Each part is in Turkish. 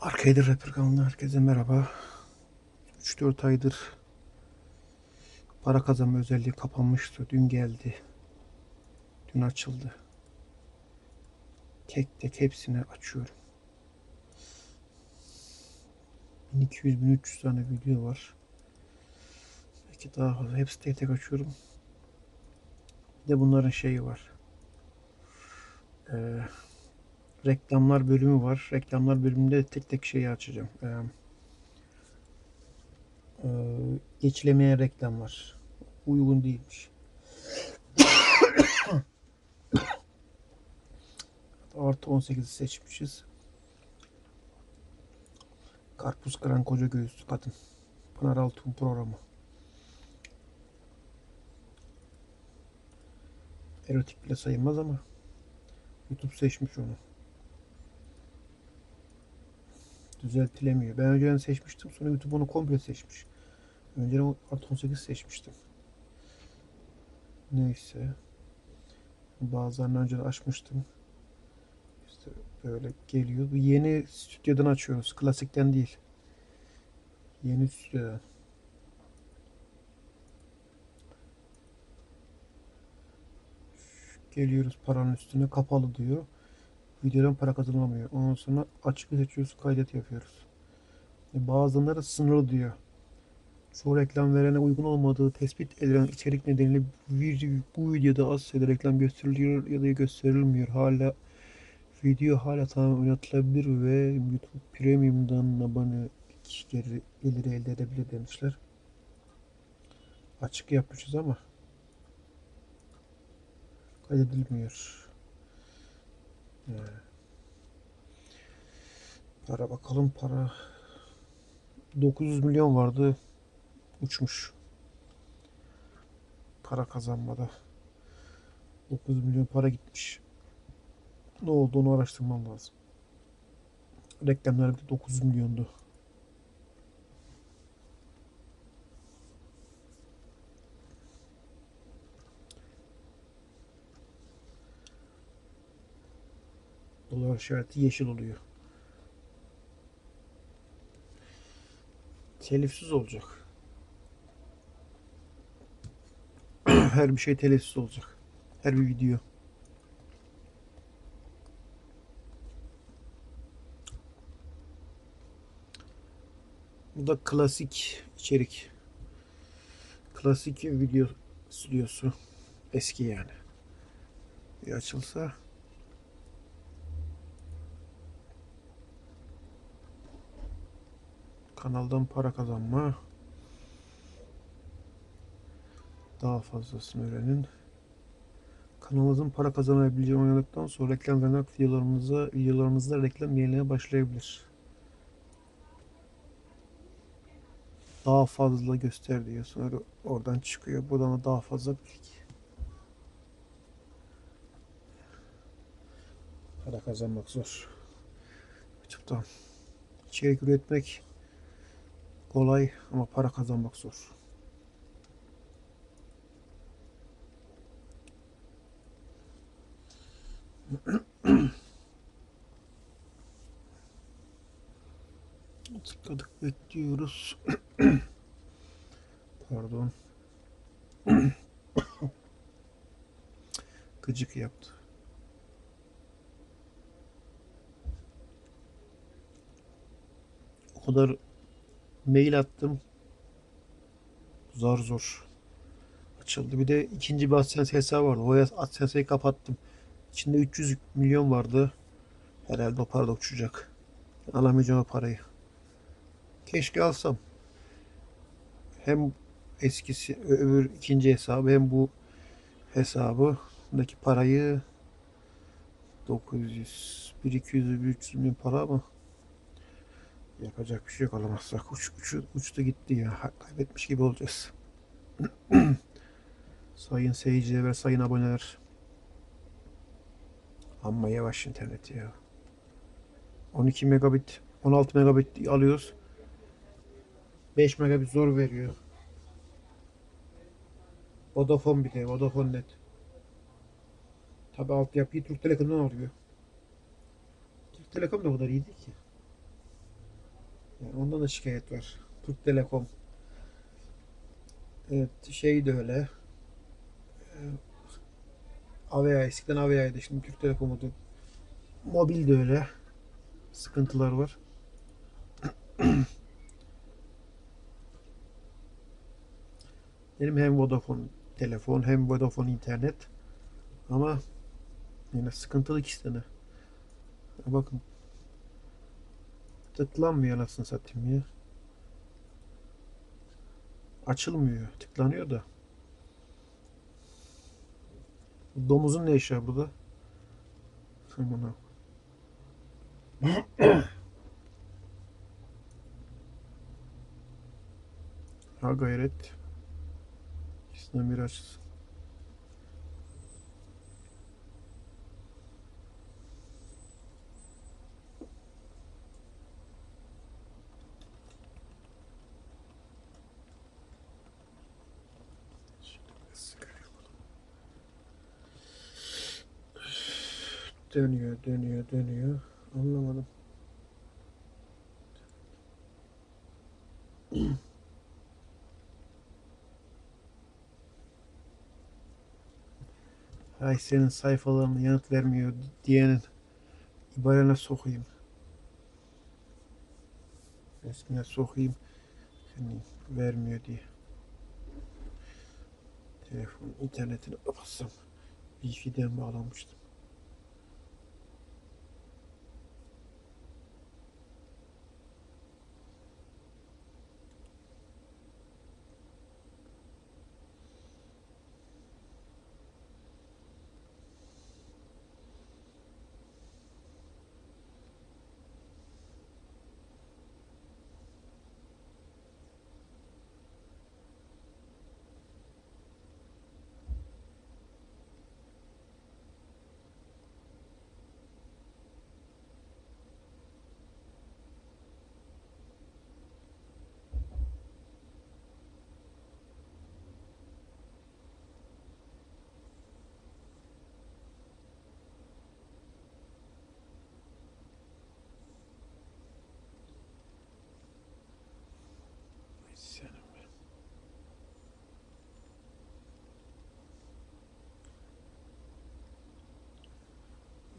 Arkaydır Rapper kanalına herkese merhaba. 3-4 aydır para kazanma özelliği kapanmıştı. Dün geldi. Dün açıldı. Tek tek hepsini açıyorum. 1200-1300 tane video var. Belki daha fazla. Hepsi tek tek açıyorum. Bir de bunların şeyi var. Reklamlar bölümü var. Reklamlar bölümünde de tek tek şeyi açacağım. Geçilemeyen reklam var. Uygun değilmiş. Artı 18'i seçmişiz. Karpuz kıran koca göğüslü kadın. Pınar Altun programı. Erotik bile sayılmaz ama YouTube seçmiş onu. Düzeltilemiyor. Ben önceden seçmiştim. Sonra YouTube onu komple seçmiş. Önceden artı 18 seçmiştim. Neyse. Bazılarını önceden açmıştım. İşte böyle geliyor. Bu yeni stüdyodan açıyoruz. Klasikten değil. Yeni stüdyodan. Geliyoruz paranın üstüne. Kapalı diyor. Videodan para kazanılamıyor. Ondan sonra açık seçiyoruz, kaydet yapıyoruz. Bazıları sınırlı diyor. Çoğu reklam verene uygun olmadığı tespit edilen içerik nedeniyle bu videoda az sayıda reklam gösteriliyor ya da gösterilmiyor. Hala video tamamen oynatılabilir ve YouTube Premium'dan abone kişileri geliri elde edebilir demişler. Açık yapmışız ama kaydedilmiyor. Para bakalım, para 900 milyon vardı, uçmuş para kazanmada. 900 milyon para gitmiş. Ne oldu onu araştırmam lazım. Reklamlarda 900 milyondu. Dolar işareti yeşil oluyor. Telifsiz olacak. Her bir şey telifsiz olacak. Her bir video. Bu da klasik içerik. Klasik video stüdyosu. Eski yani. Bir açılsa. Kanaldan para kazanma. Daha fazlasını öğrenin. Kanalınızın para kazanabileceği oynadıktan sonra reklam veren videolarımızda reklam yerine başlayabilir. Daha fazla göster diyor. Sonra oradan çıkıyor. Buradan da daha fazla bilgi. Para kazanmak zor. YouTube'dan içerik üretmek kolay ama para kazanmak zor. Tıkladık, bekliyoruz. Pardon. Gıcık yaptı. O kadar mail attım. Zor zor açıldı. Bir de ikinci bir AdSense hesabı vardı. O AdSense'yi kapattım. İçinde 300 milyon vardı. Herhalde o para da uçacak. Alamayacağım o parayı. Keşke alsam. Hem eskisi öbür ikinci hesabı hem bu hesabındaki parayı 900, 1-200, 300 milyon para mı? Yapacak bir şey yok, alamazsak. Uçtu gitti ya. Kaybetmiş gibi olacağız. Sayın seyirciler ve sayın aboneler. Amma yavaş internet ya. 12 megabit, 16 megabit alıyoruz. 5 megabit zor veriyor. Vodafone bir de, Vodafone net. Tabi altyapıyı Türk Telekom'dan alıyor. Türk Telekom da o kadar iyiydi ki. Yani ondan da şikayet var. Türk Telekom. Evet, şey de öyle. AVEA, eskiden AVEA'ydı, şimdi Türk Telekom'u da. Mobil de öyle. Sıkıntılar var. Benim hem Vodafone telefon hem Vodafone internet. Ama yine sıkıntılı ikisine. Bakın. Tıklanmıyor nasıl satayım ya. Açılmıyor. Tıklanıyor da. Domuzun ne işi var burada? Bunu. Ha gayret. İkisinden biri açılsın. Dönüyor, dönüyor, dönüyor. Anlamadım. Hay senin sayfalarına yanıt vermiyor diyenin ibarene sokayım. Resmine sokayım. Seni vermiyor diye. Telefon internetini apatsam. Wi-Fi'den bağlanmıştım.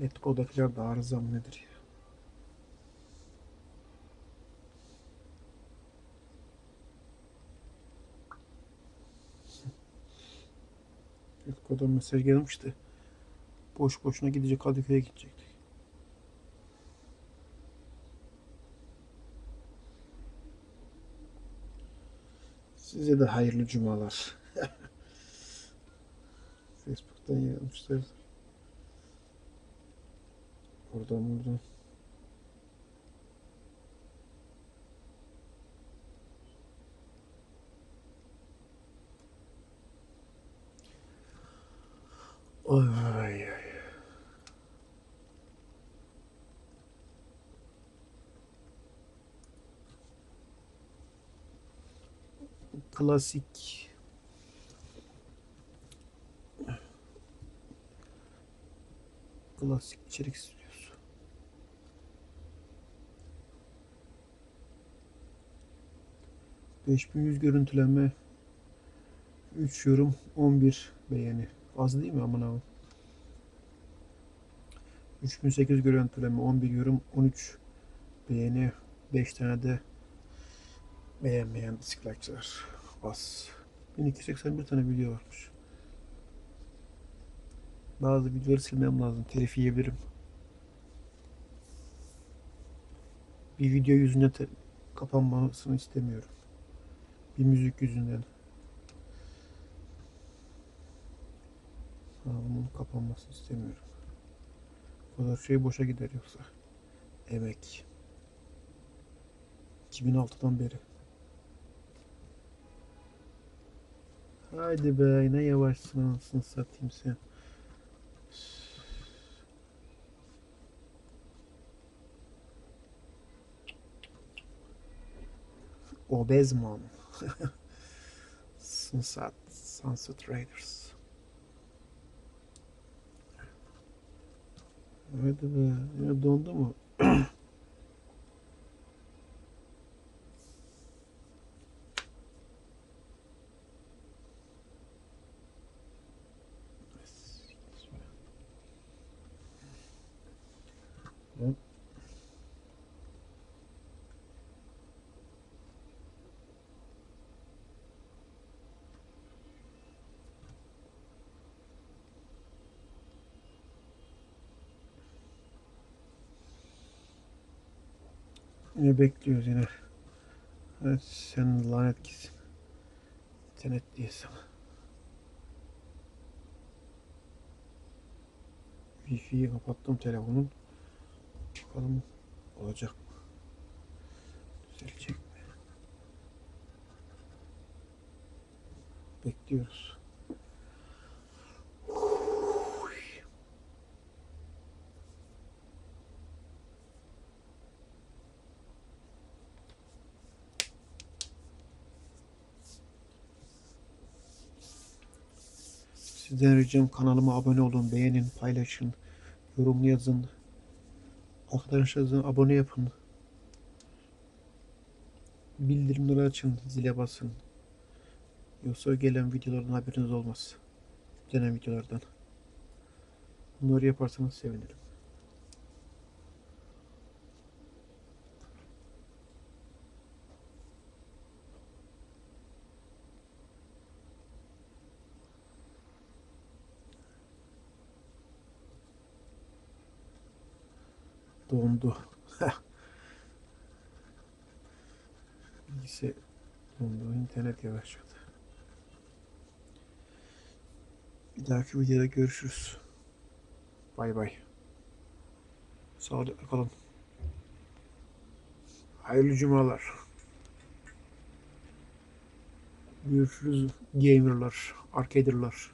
Netco'dakiler de arızam nedir ya? Netco'dan mesaj gelmişti. Boş boşuna gidecek, Kadıköy'e gidecektik. Size de hayırlı cumalar. Facebook'tan yazmışlar. Buradan. Ay ay. Klasik. Klasik içerik istiyorsun. ...5100 görüntüleme... ...3 yorum... ...11 beğeni. Az değil mi aman abi? 3800 görüntüleme... ...11 yorum... ...13 beğeni... ...5 tane de... ...beğenmeyen dislike'lar. Az. 1281 tane video varmış. Bazı videoları silmem lazım. Telif yiyebilirim. Bir video yüzünden kapanmasını istemiyorum. Bir müzik yüzünden. Bunun kapanmasını istemiyorum. O kadar şey boşa gider yoksa. Emek. 2006'dan beri. Haydi be, ne yavaşsın satayım sen. Obezmon. Sunset Raiders. Hadi be. Ya dondu mu? Yine bekliyoruz yine. Evet, sen lanet gitsin. İnternet diyesem. Wi-Fi'yi kapattım telefonun. Bakalım olacak mı? Düzelecek mi? Bekliyoruz. Sizden ricam kanalıma abone olun, beğenin, paylaşın, yorum yazın, arkadaşlarınıza abone yapın, bildirimleri açın, zile basın. Yoksa gelen videolardan haberiniz olmaz. Yüklenen videolardan. Bunları yaparsanız sevinirim. Dondu. Bilgisayar dondu. İnternet yavaşladı. Bir dahaki videoda görüşürüz. Bay bay. Sağlıkla kalın. Hayırlı cumalar. Görüşürüz gamerlar, arcaderlar.